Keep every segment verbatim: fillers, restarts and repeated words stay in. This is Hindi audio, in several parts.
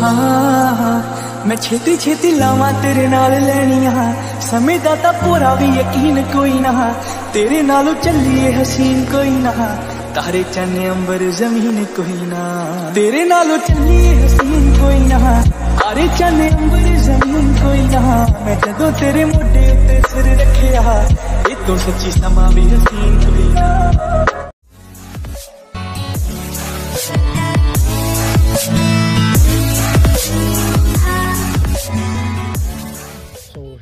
हाँ मैं छेती छेती लावा तेरे नाल लैनिया, समय दा तां पूरा भी यकीन कोई ना, तेरे नालों चलिए हसीन कोई ना, तारे चन्ने अंबर जमीन कोई ना, तेरे नालों चलिए हसीन कोई ना, तारे चन्ने अंबर जमीन कोई ना, मैं जदों तेरे मोढे ते सिर रखिया, ये तो सच्ची समा भी हसीन कोई ना।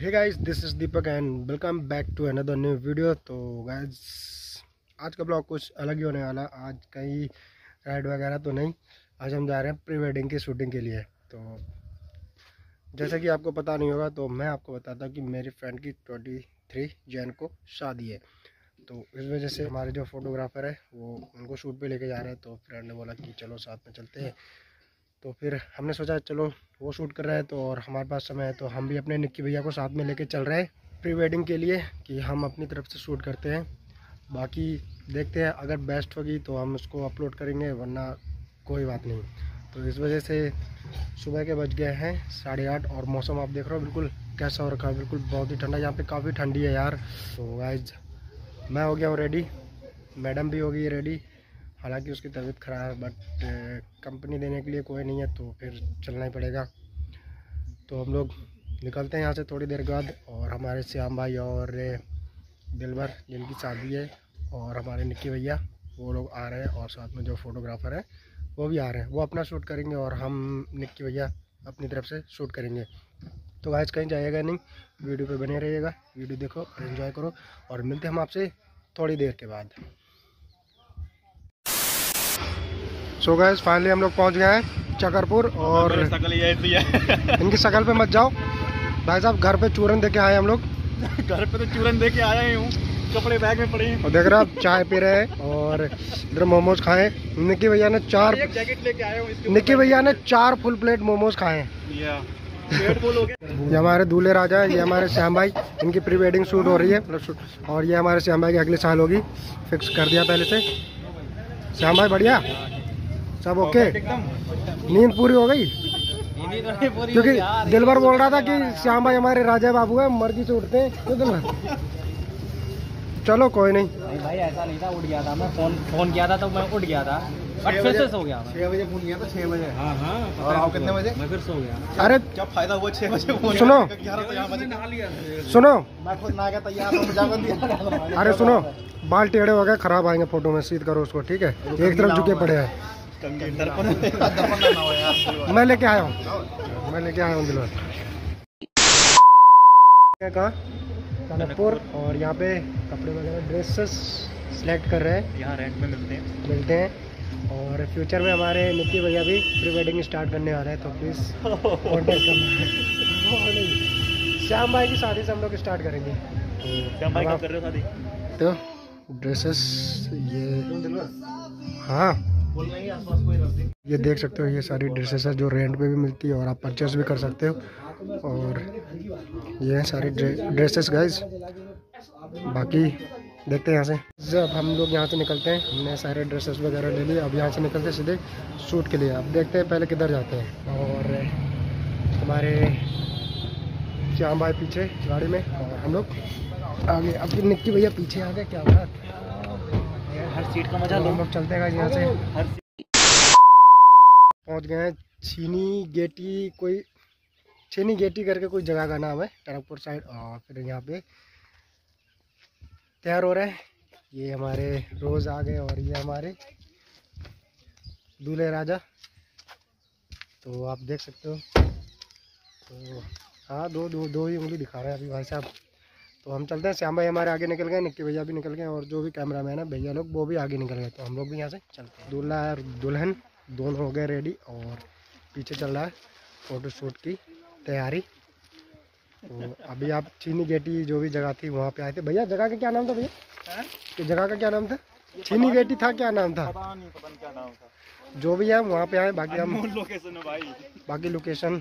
Hey guys, this is Deepak and welcome back to another new video. तो गाइस, आज का ब्लॉग कुछ अलग ही होने वाला। आज कहीं राइड वगैरह तो नहीं, आज हम जा रहे हैं प्री वेडिंग की शूटिंग के लिए। तो जैसा कि आपको पता नहीं होगा, तो मैं आपको बताता हूँ कि मेरी फ्रेंड की तेईस जैन को शादी है, तो इस वजह से हमारे जो फोटोग्राफर है वो उनको शूट पर लेके जा रहे हैं। तो फ्रेंड ने बोला कि चलो साथ में चलते हैं, तो फिर हमने सोचा चलो वो शूट कर रहा है तो और हमारे पास समय है, तो हम भी अपने निक्की भैया को साथ में लेके चल रहे हैं प्री वेडिंग के लिए कि हम अपनी तरफ से शूट करते हैं। बाकी देखते हैं, अगर बेस्ट होगी तो हम उसको अपलोड करेंगे, वरना कोई बात नहीं। तो इस वजह से सुबह के बज गए हैं साढ़े आठ और मौसम आप देख रहे हो बिल्कुल कैसा हो रखा है, बिल्कुल बहुत ही ठंडा। यहाँ पर काफ़ी ठंडी है यार। तो गाइस, मैं हो गया हूँ रेडी, मैडम भी हो गई रेडी, हालांकि उसकी तबीयत ख़राब है बट कंपनी देने के लिए कोई नहीं है तो फिर चलना ही पड़ेगा। तो हम लोग निकलते हैं यहाँ से थोड़ी देर बाद, और हमारे श्याम भाई और दिलबर जिनकी शादी है और हमारे निक्की भैया वो लोग आ रहे हैं, और साथ में जो फ़ोटोग्राफ़र है वो भी आ रहे हैं। वो अपना शूट करेंगे और हम निक्की भैया अपनी तरफ से शूट करेंगे। तो गाइस, कहीं जाइएगा नहीं, वीडियो पर बने रहिएगा, वीडियो देखो और इन्जॉय करो, और मिलते हैं हम आपसे थोड़ी देर के बाद। सो गाइस, फाइनली हम लोग पहुंच गए हैं चकरपुर, और इनकी शकल पे मत जाओ भाई साहब, घर पे चूरन देके आए हम लोग। घर पे तो चूरन देके आया ही हूँ, कपड़े बैग में पड़े हैं और देख रहे आप चाय पी रहे हैं और इधर मोमोज खाए। निक्की भैया ने चार जैकेट लेके आए हूँ, निक्की भैया ने चार फुल प्लेट मोमोज खाए हैं। ये हमारे दूल्हे राजा है, ये हमारे श्याम भाई, इनकी प्री वेडिंग शूट हो रही है, और ये हमारे श्याम भाई की अगले साल होगी, फिक्स कर दिया पहले से। श्याम भाई बढ़िया सब ओके, नींद पूरी हो गई? क्योंकि दिलबर बोल रहा था कि श्याम भाई हमारे राजा बाबू है, मर्जी से उठते हैं। दिलबर चलो कोई नहीं भाई, ऐसा नहीं था, उठ गया था मैं, फोन फोन किया था तो मैं उठ गया था, बट फिर से सो गया। छह बजे फोन किया था, छह बजे हाँ हाँ और आओ कितने बजे मैं फिर सो गया। अरे क्या फायदा हुआ छह बजे फोन? सुनो सुनो मैं खुद ना गया तैयार। अरे सुनो, बाल टेढ़े हो गए, खराब आएंगे फोटो में, सीध करो उसको ठीक है, एक तरफ झुके पड़े हैं। मैं लेके आया हूँ, मैं लेके आया हूँ दिलवर कहाँ टनकपुर, और यहाँ पे कपड़े वगैरह ड्रेसेस सेलेक्ट कर रहे हैं, यहाँ रेंट में मिलते हैं मिलते हैं और फ्यूचर में हमारे निक्की भैया भी प्री वेडिंग स्टार्ट करने वाले हैं, तो प्लीज़ कॉन्टेक्ट करना। श्याम भाई की शादी से हम लोग स्टार्ट करेंगे। श्याम भाई कब कर रहे हो शादी? तो ड्रेसेस ये हाँ, ये देख सकते हो, ये सारी ड्रेसेस है जो रेंट पे भी मिलती है और आप परचेस भी कर सकते हो, और ये सारी ड्रेसेस गाइस। बाकी देखते हैं यहाँ से, जब हम लोग यहाँ से निकलते हैं, हमने सारे ड्रेसेस वगैरह ले लिए, अब यहाँ से निकलते सीधे शूट के लिए। अब देखते हैं पहले किधर जाते हैं, और हमारे श्याम भाई पीछे गाड़ी में और हम लोग आगे, अब निक्की भैया पीछे आ गए, क्या बात। हर सीट का मजा लो, हम लोग चलते हैं यहाँ से। हर पहुँच गए हैं छीनी गेटी, कोई छीनी गेटी करके कोई जगह का नाम है टनकपुर साइड, और फिर यहाँ पे तैयार हो रहे हैं। ये हमारे रोज़ आ गए और ये हमारे दूल्हे राजा, तो आप देख सकते हो। तो हाँ, दो दो दो ही उंगली दिखा रहे हैं अभी भाई साहब। तो हम चलते हैं, श्याम भाई हमारे आगे निकल गए, निक्की भैया भी निकल गए, और जो भी कैमरा मैन है भैया लोग वो भी आगे निकल गए, तो हम लोग भी यहाँ से चलते हैं। दूल्हा और दुल्हन दोनों हो गए रेडी, और पीछे चल रहा है फ़ोटोशूट की तैयारी। तो अभी आप चीनी गेटी जो भी जगह थी वहाँ पे आए थे भैया, जगह का क्या नाम था भैया? जगह का क्या नाम था? चीनी गेटी था, क्या नाम था? पता नहीं, पता नहीं क्या नाम था। जो भी है वहाँ पे आए, बाकी हम लोकेशन भाई, बाकी लोकेशन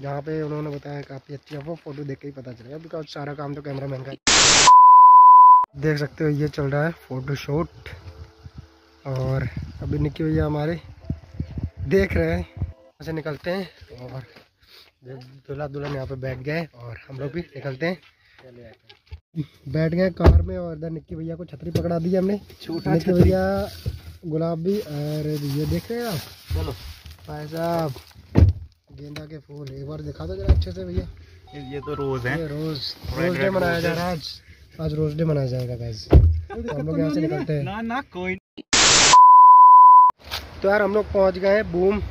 जहाँ पे उन्होंने बताया काफ़ी अच्छी है, वो फोटो देख के ही पता चलेगा बिकॉज सारा काम तो कैमरा मैन का। देख सकते हो ये चल रहा है फोटो शूट, और अभी निक्की भैया हमारे देख रहे हैं। से निकलते हैं और दूल्हा दुल्हन यहाँ पे बैठ गए और हम लोग भी निकलते हैं। बैठ गए कार में और इधर निक्की भैया को छतरी पकड़ा दी हमने। निक्की भैया गुलाबी और ये देख रहे हैं आप। चलो भाई साहब गेंदा के फूल एक बार दिखा दो जरा अच्छे से भैया। ये तो रोज है, रोज रोज डे मनाया जा रहा है आज। आज रोज डे मनाया जाएगा गाइस। हम लोग यहाँ से निकलते हैं। ना ना कोई। तो यार हम लोग पहुँच गए बूम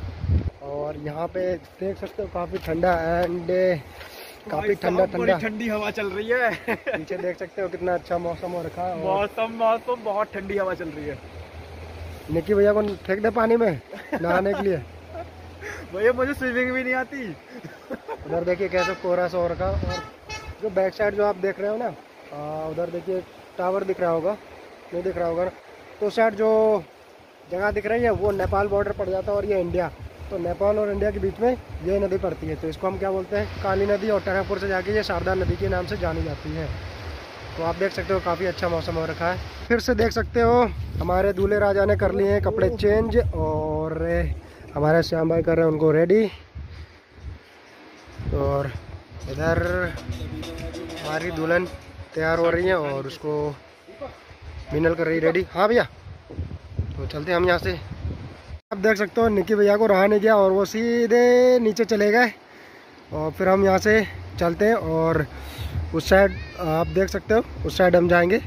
और यहाँ पे देख सकते हो काफ़ी ठंडा एंड काफ़ी ठंडा ठंडा ठंडी हवा चल रही है। पीछे देख सकते हो कितना अच्छा मौसम हो रखा है। मौसम मौसम बहुत ठंडी हवा चल रही है। निक्की भैया को फेंक दे पानी में नहाने के लिए। भैया मुझे स्विमिंग भी नहीं आती। उधर देखिए कैसे कोहरा सा हो रखा और जो बैक साइड जो आप देख रहे हो ना आ, उधर देखिए टावर दिख रहा होगा, नहीं दिख रहा होगा ना, तो उस साइड जो जगह दिख रही है वो नेपाल बॉर्डर पड़ जाता है और ये इंडिया, तो नेपाल और इंडिया के बीच में ये नदी पड़ती है, तो इसको हम क्या बोलते हैं काली नदी। और टनकपुर से जाके ये शारदा नदी के नाम से जानी जाती है। तो आप देख सकते हो काफ़ी अच्छा मौसम हो रखा है। फिर से देख सकते हो हमारे दूल्हे राजा ने कर लिए हैं कपड़े चेंज और हमारे श्याम भाई कर रहे हैं उनको रेडी। और इधर हमारी दुल्हन तैयार हो रही है और उसको मिनल कर रही रेडी। हाँ भैया तो चलते हैं हम यहाँ से। आप देख सकते हो निक्की भैया को रहा नहीं गया और वो सीधे नीचे चले गए और फिर हम यहाँ से चलते हैं और उस साइड आप देख सकते हो उस साइड हम जाएंगे।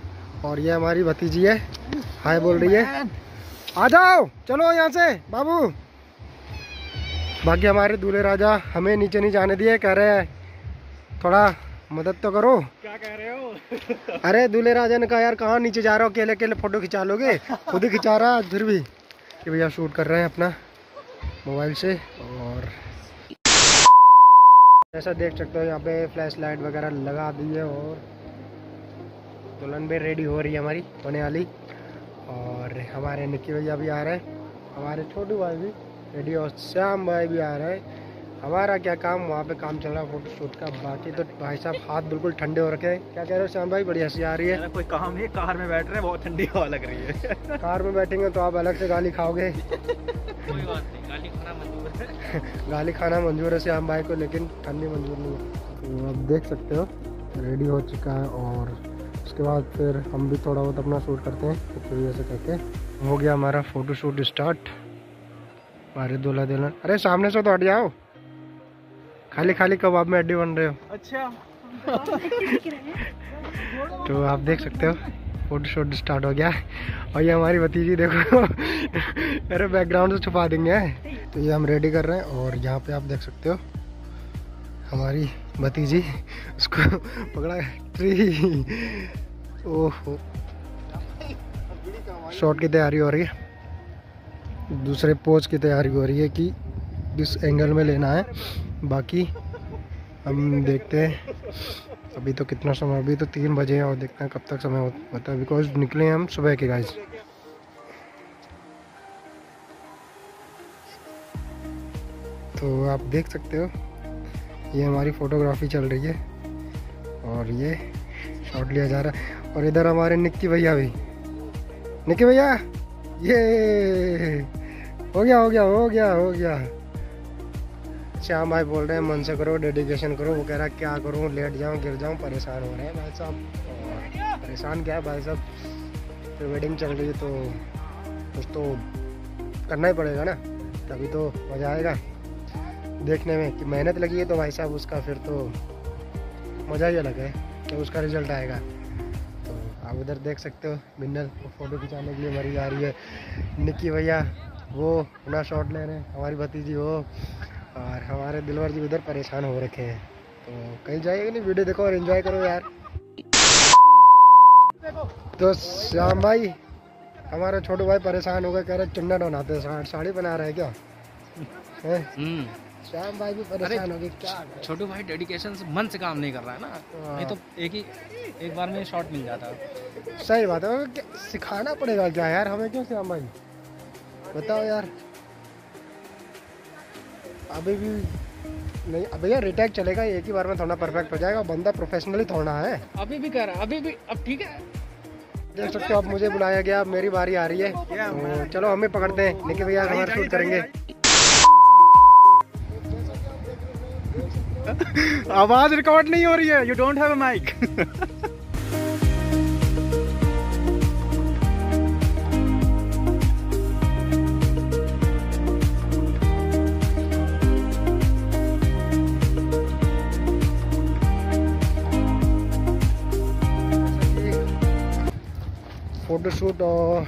और ये हमारी भतीजी है, हाय बोल रही है आ जाओ चलो यहाँ से बाबू। बाकी हमारे दूल्हे राजा हमें नीचे नहीं जाने दिए, कह रहे हैं थोड़ा मदद तो करो। क्या कह रहे हो? अरे दूल्हे राजा ने कहा यार कहाँ नीचे जा रहे हो, अकेले अकेले फोटो खिंचा लोगे। खुद ही खिंचा रहा है फिर भी। ये भैया शूट कर रहे हैं अपना मोबाइल से। और जैसा देख सकते हो यहाँ पे फ्लैश लाइट वगैरह लगा दी है और दुल्हन भी रेडी हो रही है हमारी होने वाली। और हमारे निक्की भैया भी आ रहे हैं, हमारे छोटू भाई भी रेडी और श्याम भाई भी आ रहे हैं। हमारा क्या काम, वहाँ पे काम चल रहा है फोटो शूट का। बाकी तो भाई साहब हाथ बिल्कुल ठंडे हो रखे हैं। क्या कह रहे हो श्याम भाई? बढ़िया से आ रही है, कोई काम नहीं, कार में बैठ रहे हैं, बहुत ठंडी हवा लग रही है। कार में बैठेंगे तो आप अलग से गाली खाओगे। कोई बात नहीं, गाली खाना मंजूर है। गाली खाना मंजूर है श्याम भाई को, लेकिन ठंडी मंजूर नहीं है। तो आप देख सकते हो रेडी हो चुका है और उसके बाद फिर हम भी थोड़ा बहुत अपना शूट करते हैं। तो वजह से करके हो गया हमारा फोटो शूट स्टार्ट। हमारे दूल्हा दुल्हन, अरे सामने से तो हट जाओ, खाली खाली कबाब में अड्डी बन रहे हो। अच्छा। तो आप देख सकते हो फोटो शूट स्टार्ट हो गया। और ये हमारी भतीजी देखो अरे बैकग्राउंड से छुपा देंगे। तो ये हम रेडी कर रहे हैं और यहाँ पे आप देख सकते हो हमारी भतीजी उसको पकड़ा ट्री। ओहो शॉट की तैयारी हो रही है, दूसरे पोज की तैयारी हो रही है कि किस एंगल में लेना है। बाकी हम देखते हैं अभी तो कितना समय, अभी तो तीन बजे हैं और देखते हैं कब तक समय होता है, बिकॉज निकले हैं हम सुबह के गाइस। तो आप देख सकते हो ये हमारी फोटोग्राफी चल रही है और ये शॉट लिया जा रहा है। और इधर हमारे निक्की भैया भी, निक्की भैया ये हो गया हो गया हो गया हो गया। श्याम भाई बोल रहे हैं मन से करो, डेडिकेशन करो। वो कह रहा है क्या करूँ, लेट जाऊँ, गिर जाऊँ, परेशान हो रहे हैं भाई साहब। परेशान क्या है भाई साहब, फिर वेडिंग चल रही है तो कुछ तो करना ही पड़ेगा ना, तभी तो मज़ा आएगा। देखने में कि मेहनत लगी है तो भाई साहब उसका फिर तो मज़ा ही अलग है, तो उसका रिजल्ट आएगा। तो आप उधर देख सकते हो मिन्नल को फ़ोटो खिंचाने के लिए मरी जा रही है। निक्की भैया वो अपना शॉट ले रहे हैं, हमारी भतीजी वो, और हमारे दिलवर जी उधर परेशान हो रखे हैं। तो कहीं जाइएगा नहीं, वीडियो देखो और एंजॉय करो यार। तो श्याम भाई हमारे छोटे भाई परेशान हो गए, कह रहे चुन्ना डोनाते साड़ी बना रहे क्या है। श्याम भाई भी परेशान हो गए क्या। छोटू भाई डेडिकेशन से मन से काम नहीं कर रहा है ना, नहीं तो एक ही एक बार में शॉट मिल जाता। सही बात है, सिखाना पड़ेगा क्या यार हमें। क्यों श्याम भाई बताओ यार, अभी भी नहीं। अब भैया रिटैक चलेगा, एक ही बार में थोड़ा परफेक्ट हो जाएगा, बंदा प्रोफेशनली थोड़ा है। अभी भी कर रहा है, अभी भी, अब ठीक है। देख सकते हो अब मुझे बुलाया गया, अब मेरी बारी आ रही है। तो चलो हमें पकड़ते हैं, लेकिन भैया हमारा शूट करेंगे। आवाज रिकॉर्ड नहीं हो रही है। You don't have a mic. Photoshoot और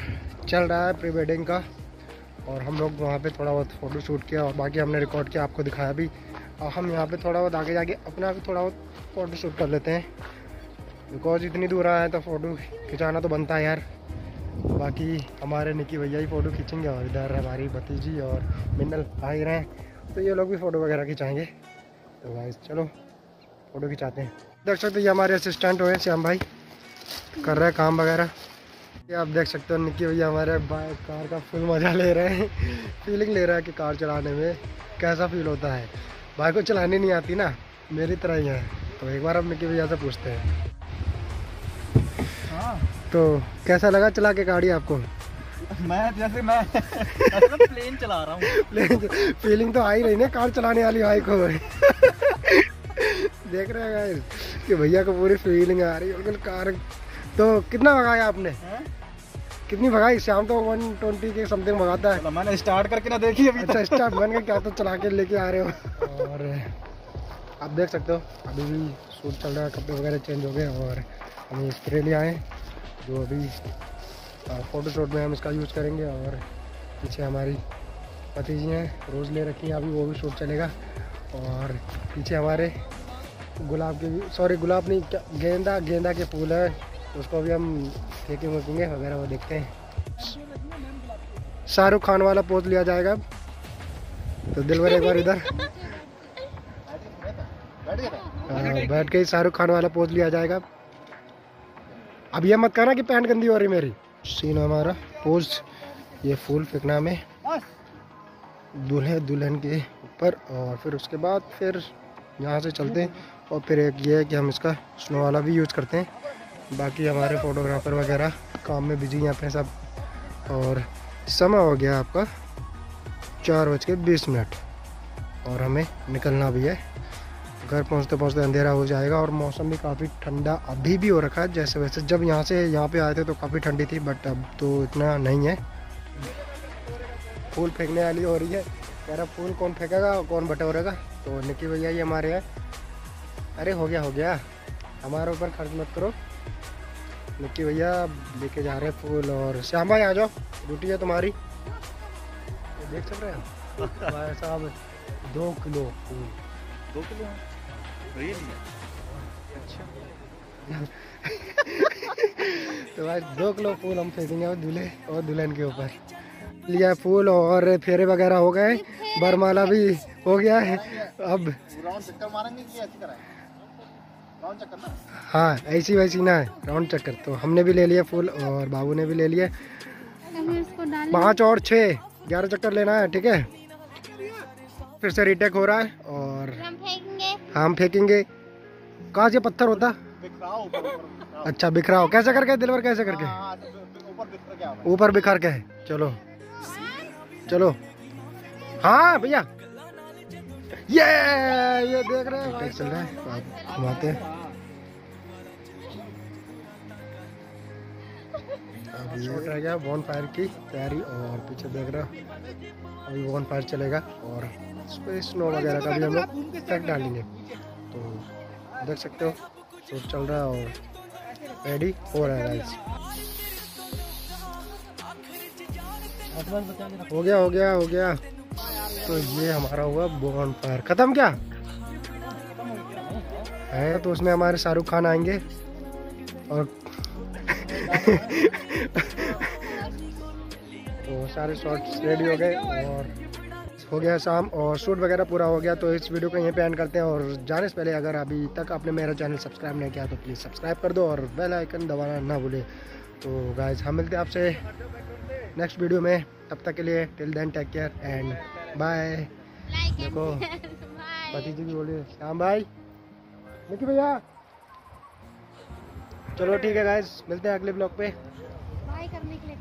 चल रहा है प्री वेडिंग का, और हम लोग वहाँ पे थोड़ा बहुत फ़ोटोशूट किया और बाकी हमने रिकॉर्ड किया, आपको दिखाया भी। और हम यहाँ पे थोड़ा बहुत आगे जाके अपना भी थोड़ा बहुत फ़ोटोशूट कर लेते हैं, बिकॉज इतनी दूर आए हैं तो फ़ोटो खिंचाना तो बनता है यार। बाकी हमारे निकी भैया ही फ़ोटो खींचेंगे और इधर हमारी भतीजी और मिन्नल आ ही रहे हैं, तो ये लोग भी फ़ोटो वगैरह खिंचाएँगे। तो भाई चलो फ़ोटो खिंचाते हैं। देख सकते ये हमारे असिस्टेंट हुए श्याम भाई, कर रहे हैं काम वगैरह। आप देख सकते हो निकी भैया हमारे बाइक कार का फुल मज़ा ले रहे हैं। फीलिंग ले रहा है कि कार चलाने में कैसा फील होता है। बाइक को चलानी नहीं आती ना, मेरी तरह ही है। तो एक बार आप निकी भैया से पूछते हैं हाँ। तो कैसा लगा चला के गाड़ी आपको? मैं जैसे मैं प्लेन चला रहा हूँ। प्लेन फीलिंग तो आई रही ना कार चलाने वाली बाइक को। देख रहे हैं कि भैया को पूरी फीलिंग आ रही है बिल्कुल कार। तो कितना भगाया आपने है? कितनी भगाई? शाम तो एक सौ बीस के समथिंग भगाता है। मैंने स्टार्ट करके ना देखी अभी। अच्छा स्टार्ट बन के क्या तो चला के लेके आ रहे हो। और आप देख सकते हो अभी भी सूट चल रहा है, कपड़े वगैरह चेंज हो गए और हम इसके लिए आए जो अभी फ़ोटोशूट में हम इसका यूज़ करेंगे। और पीछे हमारी भतीजी हैं, रोज़ ले रखी हैं अभी, वो भी शूट चलेगा। और पीछे हमारे गुलाब के भी सॉरी गुलाब नहीं गेंदा गेंदा के फूल है, उसको भी हम फेंके फेंकेंगे वगैरह वो देखते हैं। शाहरुख खान वाला पोज लिया जाएगा। तो दिलवर एक बार इधर बैठ के शाहरुख खान वाला पोज लिया जाएगा। अब ये मत कहना कि पैंट गंदी हो रही मेरी। सीन हमारा पोज ये फूल फेंकना में दूल्हे दुल्हन के ऊपर, और फिर उसके बाद फिर यहाँ से चलते हैं। और फिर एक ये है कि हम इसका स्नो वाला भी यूज़ करते हैं। बाकी हमारे फोटोग्राफर वगैरह काम में बिजी यहाँ पे सब। और समय हो गया आपका चार बज के बीस मिनट और हमें निकलना भी है। घर पहुँचते पहुँचते अंधेरा हो जाएगा और मौसम भी काफ़ी ठंडा अभी भी हो रखा है। जैसे वैसे जब यहाँ से यहाँ पे आए थे तो काफ़ी ठंडी थी, बट अब तो इतना नहीं है। फूल फेंकने वाली हो रही है, कह रहा फूल कौन फेंकेगा और कौन बटोरेगा। तो निकी भैया ये हमारे हैं। अरे हो गया हो गया, हमारे ऊपर खर्च मत करो। निकी भैया लेके जा रहे हैं फूल। और श्याम भाई आ जाओ, ड्यूटी है तुम्हारी। देख सक रहे हो भाई साहब दो किलो फूल। दो किलो अच्छा। तो भाई दो किलो फूल हम फेंकेंगे दूल्हे और दुल्हन के ऊपर। लिया फूल और फेरे वगैरह हो गए, बरमाला भी हो गया है। अब हाँ ऐसी वैसी ना है राउंड चक्कर। तो हमने भी ले लिया फूल और बाबू ने भी ले लिए। पाँच और छः ग्यारह चक्कर लेना है, ठीक है। फिर से रिटेक हो रहा है और हम फेंकेंगे हम फेंकेंगे कहाँ से पत्थर होता? अच्छा बिखराओ कैसे करके दिलवर, कैसे करके ऊपर बिखर के। चलो चलो हाँ भैया ये ये देख रहे हैं चल रहा है। आप घुमाते हैं अब ये रह गया बॉन फायर की तैयारी। और पीछे देख रहे अभी बॉन फायर चलेगा और इस पर स्नो वगैरह का भी हम लोग पैक डालेंगे। तो देख सकते हो शूट चल रहा है और रेडी हो रहा है। हो गया हो गया हो गया। तो ये हमारा हुआ बोन फायर खत्म। क्या है तो उसमें हमारे शाहरुख खान आएंगे और तो सारे शॉट्स रेडी हो गए और हो गया शाम और शूट वगैरह पूरा हो गया। तो इस वीडियो को यहीं पे एंड करते हैं। और जाने से पहले अगर अभी तक आपने मेरा चैनल सब्सक्राइब नहीं किया तो प्लीज़ सब्सक्राइब कर दो और बेल आइकन दबाना ना भूले। तो गाइज हम मिलते हैं आपसे नेक्स्ट वीडियो में, तब तक के लिए till then take care and bye. देखो भतीजी भी बोले श्याम भाई निकी भैया। चलो ठीक है गाइस, मिलते हैं अगले ब्लॉग पे। बाय करने के लिए।